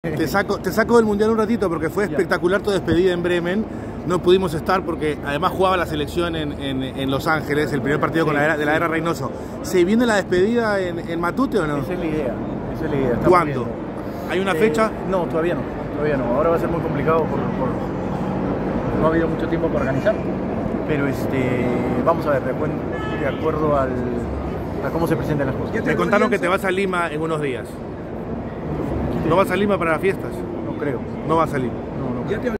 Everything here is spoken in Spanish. Te saco del Mundial un ratito porque fue espectacular tu despedida en Bremen. No pudimos estar porque además jugaba la selección en Los Ángeles, el primer partido de la era Reynoso. ¿Se viene la despedida en Matute o no? Esa es la idea, esa es la idea. ¿Cuándo? ¿Hay una fecha? No, todavía no, todavía no. Ahora va a ser muy complicado por... No ha habido mucho tiempo para organizar. Pero vamos a ver, de acuerdo a cómo se presentan las cosas. Me contaron que te vas a Lima en unos días. ¿No vas a Lima para las fiestas? No creo. No vas a Lima. No, no creo.